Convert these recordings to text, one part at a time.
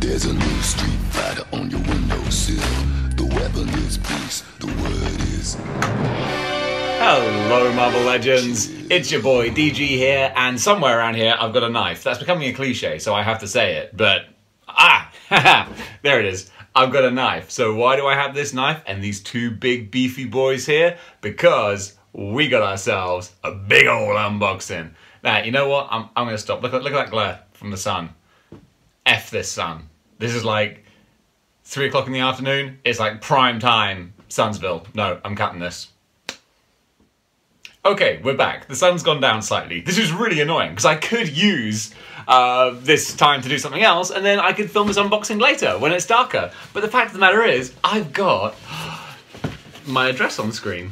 There's a new Street Fighter on your windowsill. The weapon is peace, the word is... Hello Marvel Legends, it's your boy DG here, and somewhere around here I've got a knife. That's becoming a cliche, so I have to say it, but... Ah! There it is. I've got a knife. So why do I have this knife and these two big beefy boys here? Because we got ourselves a big old unboxing. Now, you know what? I'm going to stop. Look at that glare from the sun. F this sun. This is like 3 o'clock in the afternoon. It's like prime time, Sunsville. No, I'm cutting this. Okay, we're back. The sun's gone down slightly. This is really annoying because I could use this time to do something else, and then I could film this unboxing later when it's darker. But the fact of the matter is, I've got my address on the screen.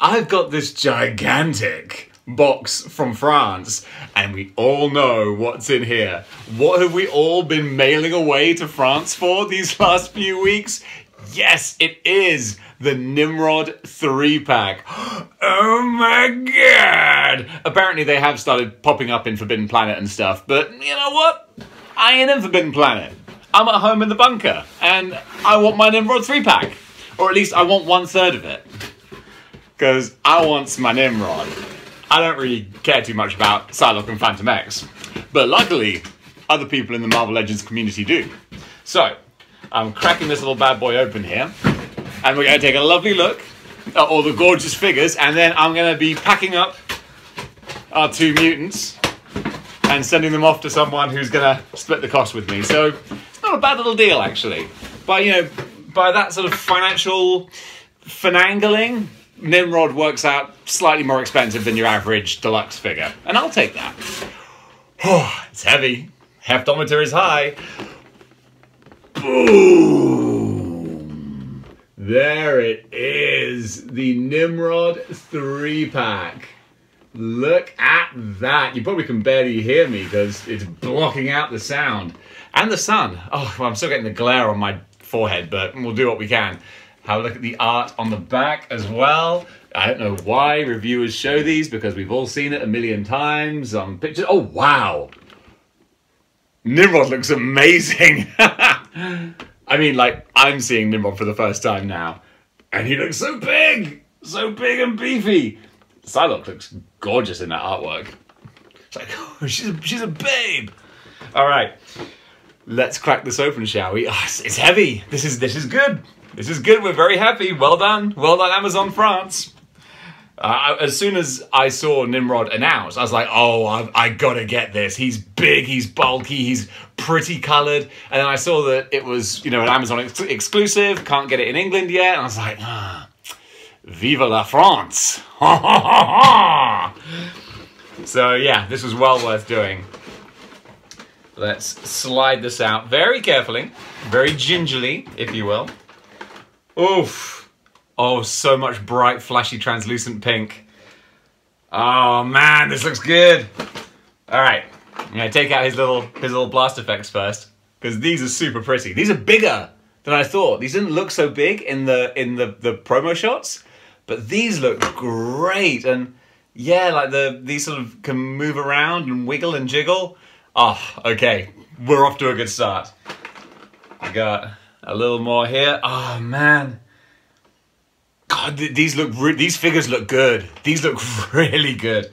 I've got this gigantic box from France, and we all know what's in here. What have we all been mailing away to France for these last few weeks? Yes, it is the Nimrod 3-pack. Oh my god! Apparently they have started popping up in Forbidden Planet and stuff, but you know what? I ain't in Forbidden Planet. I'm at home in the bunker, and I want my Nimrod 3-pack. Or at least I want 1/3 of it. Because I want my Nimrod. I don't really care too much about Psylocke and Phantom X. But luckily, other people in the Marvel Legends community do. So, I'm cracking this little bad boy open here. And we're going to take a lovely look at all the gorgeous figures. And then I'm going to be packing up our two mutants and sending them off to someone who's going to split the cost with me. So, it's not a bad little deal, actually. But, you know, by that sort of financial finangling, Nimrod works out slightly more expensive than your average deluxe figure. And I'll take that. Oh, it's heavy. Heftometer is high. Boom! There it is. The Nimrod 3-pack. Look at that. You probably can barely hear me because it's blocking out the sound. And the sun. Oh, well, I'm still getting the glare on my forehead, but we'll do what we can. Have a look at the art on the back as well. I don't know why reviewers show these, because we've all seen it a million times on pictures. Oh, wow. Nimrod looks amazing. I mean, like, I'm seeing Nimrod for the first time now, and he looks so big and beefy. Psylocke looks gorgeous in that artwork. It's like, oh, she's a babe. All right. Let's crack this open, shall we? Oh, it's heavy. This is good. This is good. We're very happy. Well done. Well done, Amazon France. As soon as I saw Nimrod announced, I was like, oh, I gotta get this. He's big. He's bulky. He's pretty coloured. And then I saw that it was, you know, an Amazon exclusive. Can't get it in England yet. And I was like, ah, vive la France! Ha ha ha ha! So yeah, this was well worth doing. Let's slide this out very carefully, very gingerly, if you will. Oof. Oh, so much bright, flashy, translucent pink. Oh, man, this looks good. All right, I'm going to take out his little blast effects first, because these are super pretty. These are bigger than I thought. These didn't look so big in the promo shots, but these look great. And yeah, like these sort of can move around and wiggle and jiggle. Oh, okay, we're off to a good start. I got a little more here. Oh, man. God, these figures look good. These look really good.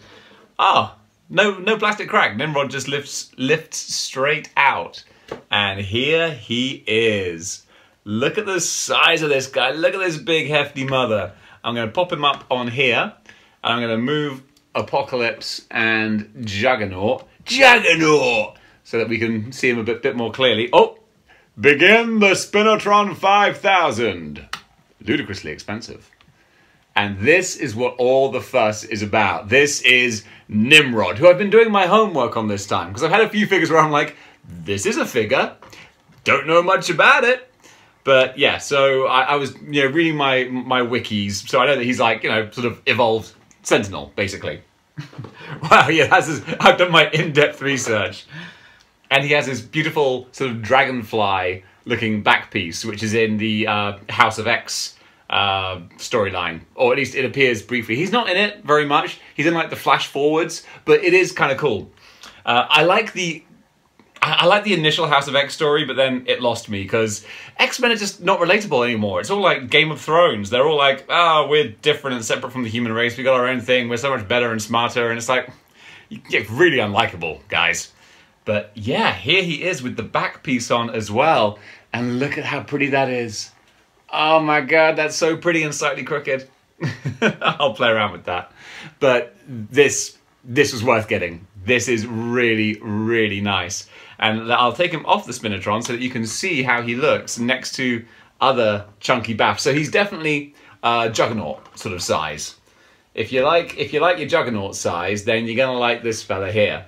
Oh, no plastic crack. Nimrod just lifts straight out. And here he is. Look at the size of this guy. Look at this big, hefty mother. I'm going to pop him up on here. And I'm going to move Apocalypse and Juggernaut, so that we can see him a bit more clearly. Oh, begin the Spinatron 5000. Ludicrously expensive. And this is what all the fuss is about. This is Nimrod, who I've been doing my homework on this time, because I've had a few figures where I'm like, this is a figure, don't know much about it. But yeah, so I was, you know, reading my wikis, so I know that he's like, you know, sort of evolved Sentinel, basically. Wow, yeah, I've done my in-depth research. And he has this beautiful sort of dragonfly-looking back piece, which is in the House of X storyline. Or at least it appears briefly. He's not in it very much. He's in, like, the flash forwards, but it is kind of cool. I like the I like the initial House of X story, but then it lost me because X-Men are just not relatable anymore. It's all like Game of Thrones. They're all like, ah, oh, we're different and separate from the human race. We got our own thing. We're so much better and smarter. And it's like, you're really unlikable, guys. But yeah, here he is with the back piece on as well. And look at how pretty that is. Oh my God, that's so pretty and slightly crooked. I'll play around with that. But this was worth getting. This is really, really nice. And I'll take him off the Spinatron so that you can see how he looks next to other chunky BAFs. So he's definitely Juggernaut sort of size. If you like your Juggernaut size, then you're gonna like this fella here.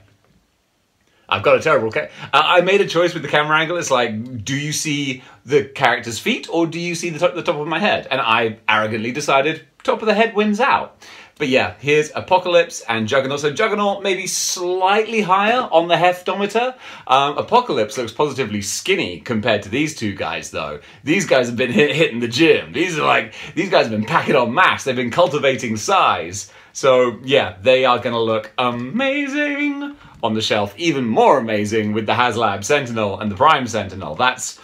I've got a terrible I made a choice with the camera angle. It's like, do you see the character's feet or do you see the top of my head? And I arrogantly decided top of the head wins out. But yeah, here's Apocalypse and Juggernaut. So Juggernaut maybe slightly higher on the heftometer. Apocalypse looks positively skinny compared to these two guys, though. These guys have been hitting the gym. These guys have been packing on mass. They've been cultivating size. So yeah, they are going to look amazing on the shelf. Even more amazing with the Haslab Sentinel and the Prime Sentinel. That's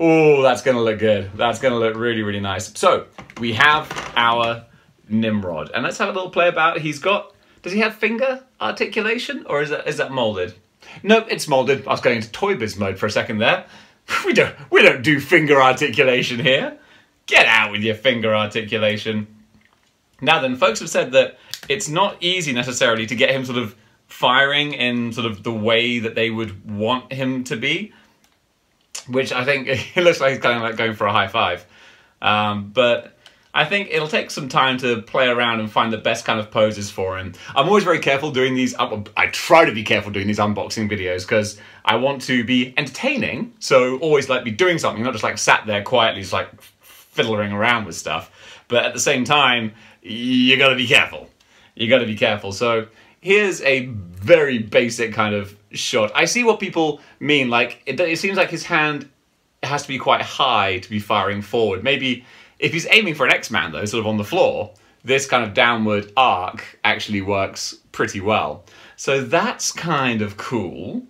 going to look good. That's going to look really, really nice. So we have our Nimrod, and let's have a little play about it. Does he have finger articulation, or is that molded? No, it's molded. I was going into Toy Biz mode for a second there. We don't do finger articulation here. Get out with your finger articulation. Now then, folks have said that it's not easy necessarily to get him sort of firing in sort of the way that they would want him to be, which I think it looks like he's kind of like going for a high five, but I think it'll take some time to play around and find the best kind of poses for him. I'm always very careful doing these. I try to be careful doing these unboxing videos because I want to be entertaining. So always like be doing something, not just like sat there quietly, just like fiddling around with stuff. But at the same time, you gotta be careful. You gotta be careful. So here's a very basic kind of shot. I see what people mean. Like it seems like his hand has to be quite high to be firing forward. Maybe. If he's aiming for an X-Man, though, sort of on the floor, this kind of downward arc actually works pretty well. So that's kind of cool.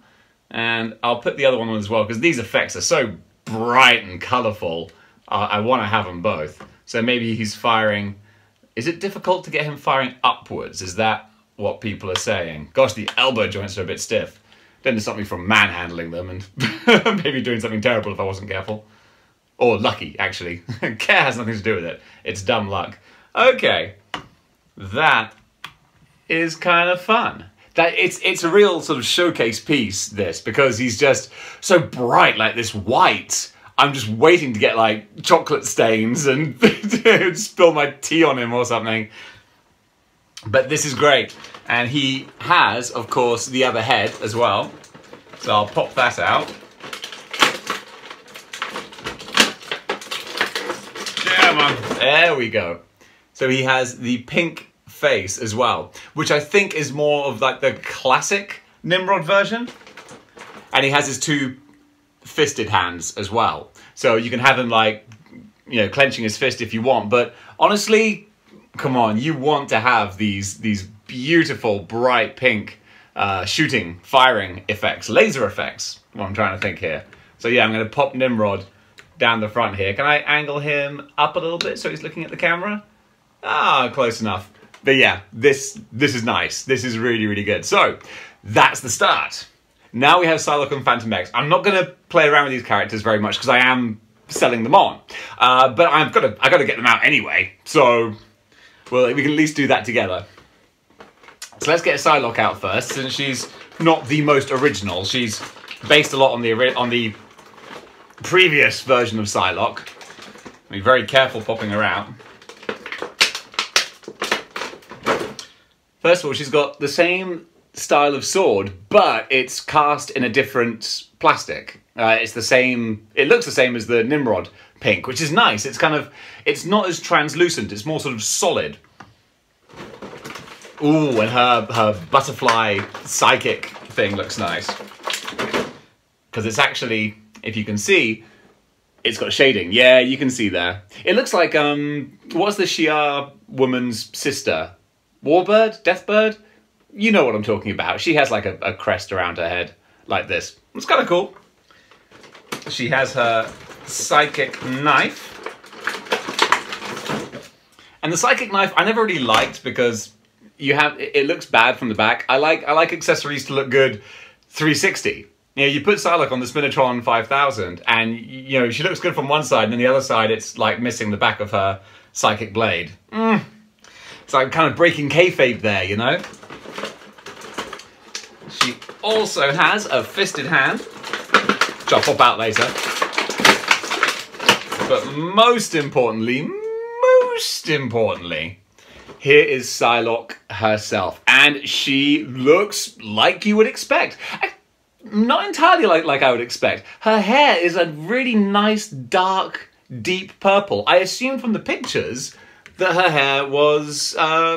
And I'll put the other one on as well, because these effects are so bright and colourful. I want to have them both. So maybe he's firing... Is it difficult to get him firing upwards? Is that what people are saying? Gosh, the elbow joints are a bit stiff. Didn't stop me from manhandling them and maybe doing something terrible if I wasn't careful. Or lucky, actually. Care has nothing to do with it. It's dumb luck. Okay. That is kind of fun. It's a real sort of showcase piece, this, because he's just so bright, like this white. I'm just waiting to get, like, chocolate stains and spill my tea on him or something. But this is great. And he has, of course, the other head as well. So I'll pop that out. There we go. So he has the pink face as well, which I think is more of like the classic Nimrod version. And he has his two fisted hands as well. So you can have him like, you know, clenching his fist if you want. But honestly, come on, you want to have these beautiful, bright pink shooting, firing effects, laser effects, what I'm trying to think here. So yeah, I'm going to pop Nimrod down the front here. Can I angle him up a little bit so he's looking at the camera? Ah, close enough. But yeah, this is nice. This is really, really good. So, that's the start. Now we have Psylocke and Phantom X. I'm not going to play around with these characters very much because I am selling them on. But I've got to get them out anyway. So, well, we can at least do that together. So let's get Psylocke out first, since she's not the most original. She's based a lot on the previous version of Psylocke. Be very careful popping her out. First of all, she's got the same style of sword, but it's cast in a different plastic. It's the same, it looks the same as the Nimrod pink, which is nice. It's kind of, it's not as translucent, it's more sort of solid. Ooh, and her butterfly psychic thing looks nice. Because it's actually... If you can see, it's got shading. Yeah, you can see there. It looks like, what's the Shi'ar woman's sister? Warbird? Deathbird? You know what I'm talking about. She has like a crest around her head, like this. It's kind of cool. She has her psychic knife. And the psychic knife I never really liked because you have it looks bad from the back. I like accessories to look good 360. You know, you put Psylocke on the Spinatron 5000 and, you know, she looks good from one side and then the other side it's like missing the back of her psychic blade. It's like kind of breaking kayfabe there, you know? She also has a fisted hand, which I'll pop out later. But most importantly, here is Psylocke herself. And she looks like you would expect. Not entirely like I would expect. Her hair is a really nice, dark, deep purple. I assumed from the pictures that her hair was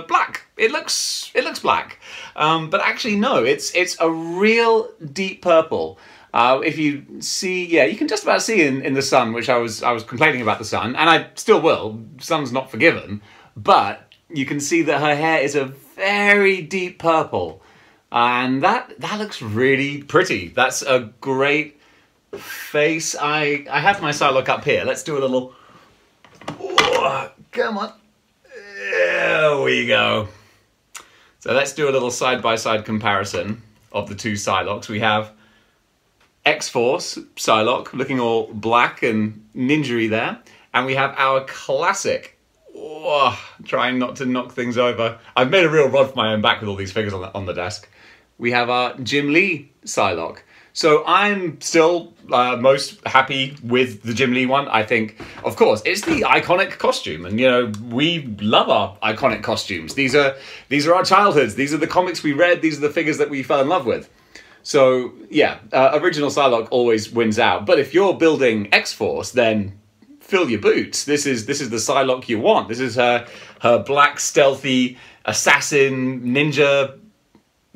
black. It looks black. But actually, no, it's a real deep purple. If you see, yeah, you can just about see in the sun, which I was complaining about the sun, and I still will. Sun's not forgiven. But you can see that her hair is a very deep purple. And that looks really pretty. That's a great face. I have my Psylocke up here. Let's do a little... Oh, come on. There we go. So let's do a little side-by-side comparison of the two Psylocks. We have X-Force Psylocke looking all black and ninja-y there. And we have our classic... Oh, trying not to knock things over. I've made a real rod for my own back with all these figures on the desk. We have our Jim Lee Psylocke. So I'm still most happy with the Jim Lee one, I think. Of course, it's the iconic costume. And, you know, we love our iconic costumes. These are our childhoods. These are the comics we read. These are the figures that we fell in love with. So, yeah, original Psylocke always wins out. But if you're building X-Force, then... fill your boots. This is the Psylocke you want. This is her black, stealthy, assassin, ninja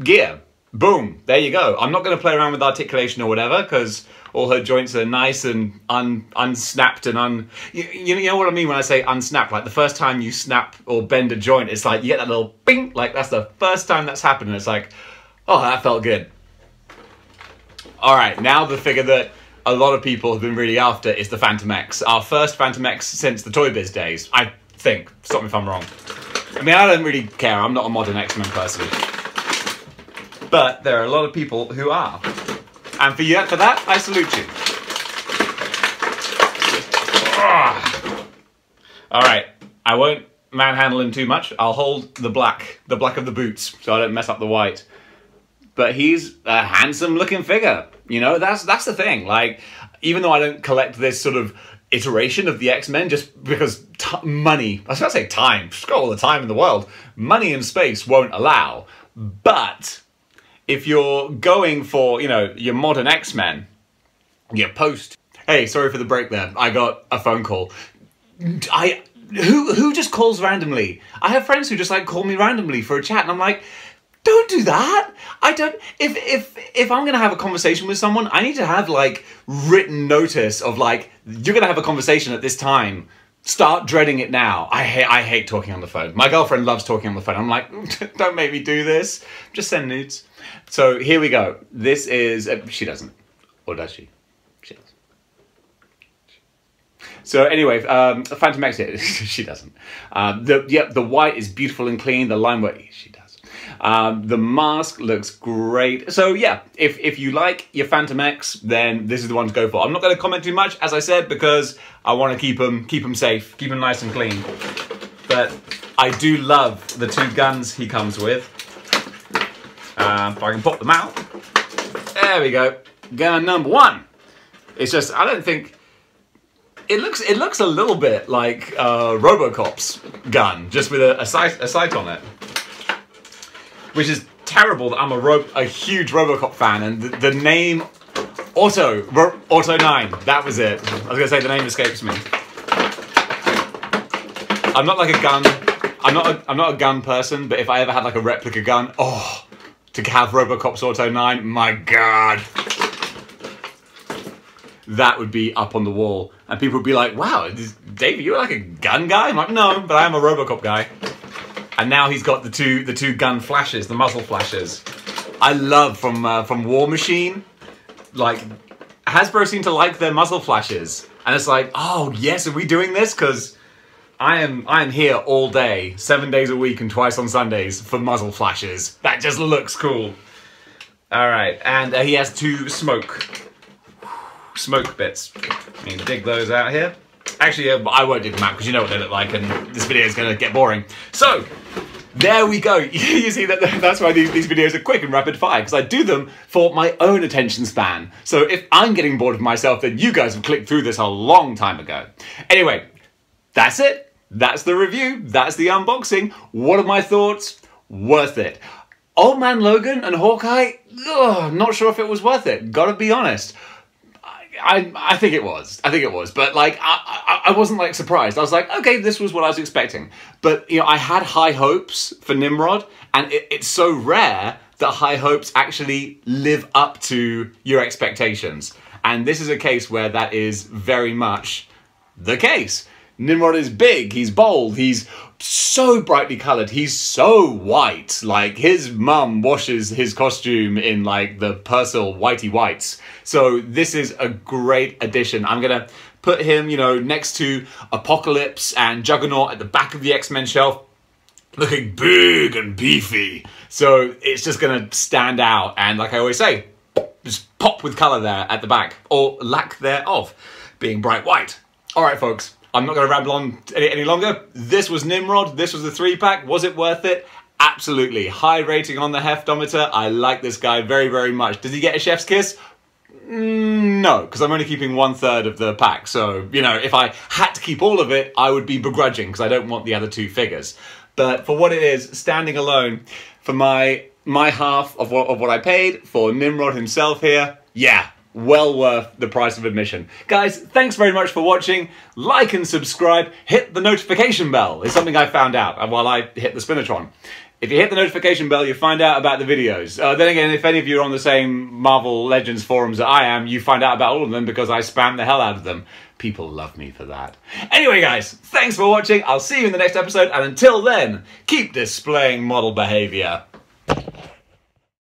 gear. Boom. There you go. I'm not going to play around with articulation or whatever, because all her joints are nice and unsnapped and You know what I mean when I say unsnapped? Like, the first time you snap or bend a joint, it's like you get that little bing. Like, that's the first time that's happened, and it's like, oh, that felt good. All right, now the figure that a lot of people have been really after is the Phantom X. Our first Phantom X since the Toy Biz days, I think. Stop me if I'm wrong. I mean, I don't really care. I'm not a modern X-Men person. But there are a lot of people who are. And for that, I salute you. All right, I won't manhandle him too much. I'll hold the black of the boots, so I don't mess up the white. But he's a handsome-looking figure. You know, that's the thing. Like, even though I don't collect this sort of iteration of the X-Men, just because money, I was going to say time, just got all the time in the world, money and space won't allow. But if you're going for, you know, your modern X-Men, your post... Hey, sorry for the break there. I got a phone call. Who just calls randomly? I have friends who just, like, call me randomly for a chat, and I'm like... Don't do that. I don't. If I'm gonna have a conversation with someone, I need to have like written notice of like, you're gonna have a conversation at this time. Start dreading it now. I hate talking on the phone. My girlfriend loves talking on the phone. I'm like, don't make me do this. Just send nudes. So here we go. This is she doesn't, or does she? She doesn't. So anyway, Phantom X. She doesn't. The white is beautiful and clean. The line work. She does. The mask looks great. So yeah, if you like your Phantom X, then this is the one to go for. I'm not going to comment too much, as I said, because I want to keep them safe, keep them nice and clean. But I do love the two guns he comes with. If I can pop them out. There we go. Gun number one. It's just, I don't think... It looks a little bit like Robocop's gun, just with a sight on it. Which is terrible that I'm a huge Robocop fan, and the name Auto-9, that was it. I was going to say the name escapes me. I'm not like a gun, I'm not a gun person, but if I ever had like a replica gun, oh, to have Robocop's Auto-9, my God. That would be up on the wall, and people would be like, wow, Dave, you're like a gun guy? I'm like, no, but I am a Robocop guy. And now he's got the two gun flashes, the muzzle flashes. I love from War Machine. like, Hasbro seem to like their muzzle flashes. And it's like, oh, yes, are we doing this? Because I am here all day, 7 days a week and twice on Sundays for muzzle flashes. That just looks cool. All right, and he has two smoke bits. I'm going to dig those out here. Actually, I won't dig them out because you know what they look like and this video is going to get boring. So, there we go. You see, that's why these videos are quick and rapid fire, because I do them for my own attention span. So if I'm getting bored of myself, then you guys have clicked through this a long time ago. Anyway, that's it. That's the review. That's the unboxing. What are my thoughts? Worth it. Old Man Logan and Hawkeye, ugh, not sure if it was worth it. Gotta be honest. I think it was. I think it was. But like, I wasn't like surprised. I was like, okay, this was what I was expecting. But you know, I had high hopes for Nimrod, and it's so rare that high hopes actually live up to your expectations. And this is a case where that is very much the case. Nimrod is big, he's bold, he's so brightly coloured, he's so white. Like, his mum washes his costume in, like, the Persil whitey whites. So this is a great addition. I'm going to put him, you know, next to Apocalypse and Juggernaut at the back of the X-Men shelf, looking big and beefy. So it's just going to stand out. And like I always say, just pop with colour there at the back, or lack thereof, being bright white. All right, folks. I'm not going to ramble on any longer. This was Nimrod. This was the 3-pack. Was it worth it? Absolutely. High rating on the heftometer. I like this guy very, very much. Does he get a chef's kiss? No, because I'm only keeping 1/3 of the pack. So, you know, if I had to keep all of it, I would be begrudging because I don't want the other two figures. But for what it is, standing alone, for my half of what I paid, for Nimrod himself here, yeah. Well worth the price of admission. Guys, thanks very much for watching. Like and subscribe. Hit the notification bell. It's something I found out while I hit the Spinatron. If you hit the notification bell, you find out about the videos. Then again, if any of you are on the same Marvel Legends forums that I am, you find out about all of them because I spam the hell out of them. People love me for that. Anyway, guys, thanks for watching. I'll see you in the next episode. And until then, keep displaying model behavior.